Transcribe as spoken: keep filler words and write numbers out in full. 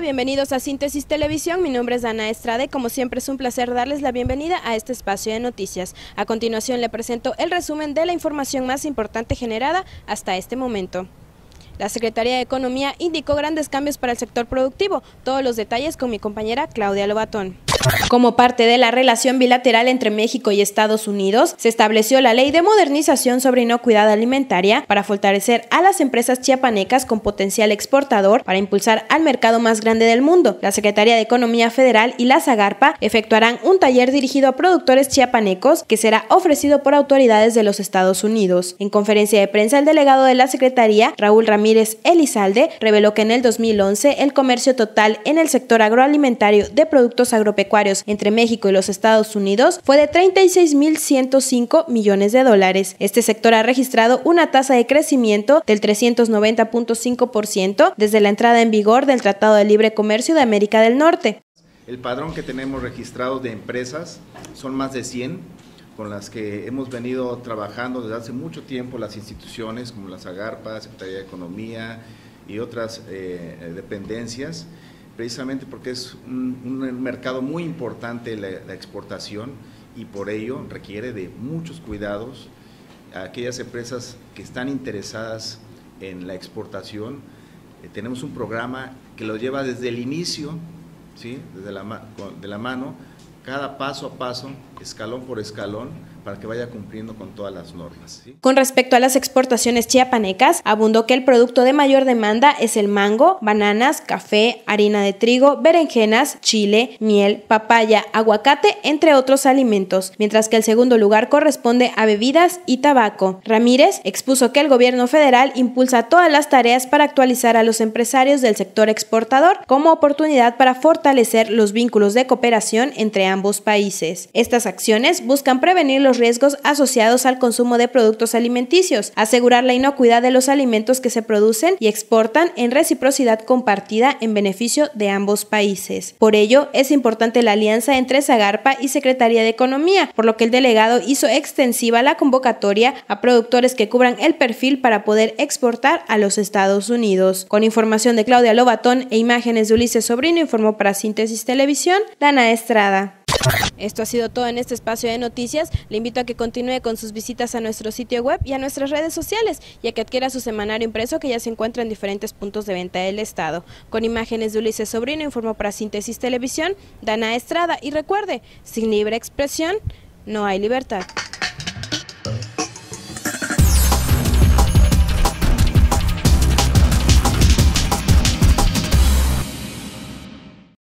Hola, bienvenidos a Síntesis Televisión, mi nombre es Dana Estrada y como siempre es un placer darles la bienvenida a este espacio de noticias. A continuación le presento el resumen de la información más importante generada hasta este momento. La Secretaría de Economía indicó grandes cambios para el sector productivo. Todos los detalles con mi compañera Claudia Lobatón. Como parte de la relación bilateral entre México y Estados Unidos, se estableció la Ley de Modernización sobre Inocuidad Alimentaria para fortalecer a las empresas chiapanecas con potencial exportador para impulsar al mercado más grande del mundo. La Secretaría de Economía Federal y la Sagarpa efectuarán un taller dirigido a productores chiapanecos que será ofrecido por autoridades de los Estados Unidos. En conferencia de prensa, el delegado de la Secretaría, Raúl Ramírez Elizalde, reveló que en el dos mil once el comercio total en el sector agroalimentario de productos agropecuarios entre México y los Estados Unidos fue de treinta y seis mil ciento cinco millones de dólares. Este sector ha registrado una tasa de crecimiento del trescientos noventa punto cinco por ciento desde la entrada en vigor del Tratado de Libre Comercio de América del Norte. El padrón que tenemos registrado de empresas son más de cien, con las que hemos venido trabajando desde hace mucho tiempo las instituciones como la Sagarpa, Secretaría de Economía y otras eh, dependencias, precisamente porque es un, un mercado muy importante la, la exportación y por ello requiere de muchos cuidados a aquellas empresas que están interesadas en la exportación. Eh, tenemos un programa que lo lleva desde el inicio, ¿sí? desde la, de la mano, cada paso a paso, escalón por escalón, para que vaya cumpliendo con todas las normas, ¿sí? Con respecto a las exportaciones chiapanecas, abundó que el producto de mayor demanda es el mango, bananas, café, harina de trigo, berenjenas, chile, miel, papaya, aguacate, entre otros alimentos, mientras que el segundo lugar corresponde a bebidas y tabaco. Ramírez expuso que el gobierno federal impulsa todas las tareas para actualizar a los empresarios del sector exportador como oportunidad para fortalecer los vínculos de cooperación entre ambos países. Estas acciones buscan prevenir los los riesgos asociados al consumo de productos alimenticios, asegurar la inocuidad de los alimentos que se producen y exportan en reciprocidad compartida en beneficio de ambos países. Por ello, es importante la alianza entre Sagarpa y Secretaría de Economía, por lo que el delegado hizo extensiva la convocatoria a productores que cubran el perfil para poder exportar a los Estados Unidos. Con información de Claudia Lobatón e imágenes de Ulises Sobrino, informó para Síntesis Televisión, Lana Estrada. Esto ha sido todo en este espacio de noticias. Le invito a que continúe con sus visitas a nuestro sitio web y a nuestras redes sociales y a que adquiera su semanario impreso que ya se encuentra en diferentes puntos de venta del estado. Con imágenes de Ulises Sobrino, informó para Síntesis Televisión, Dana Estrada. Y recuerde, sin libre expresión no hay libertad.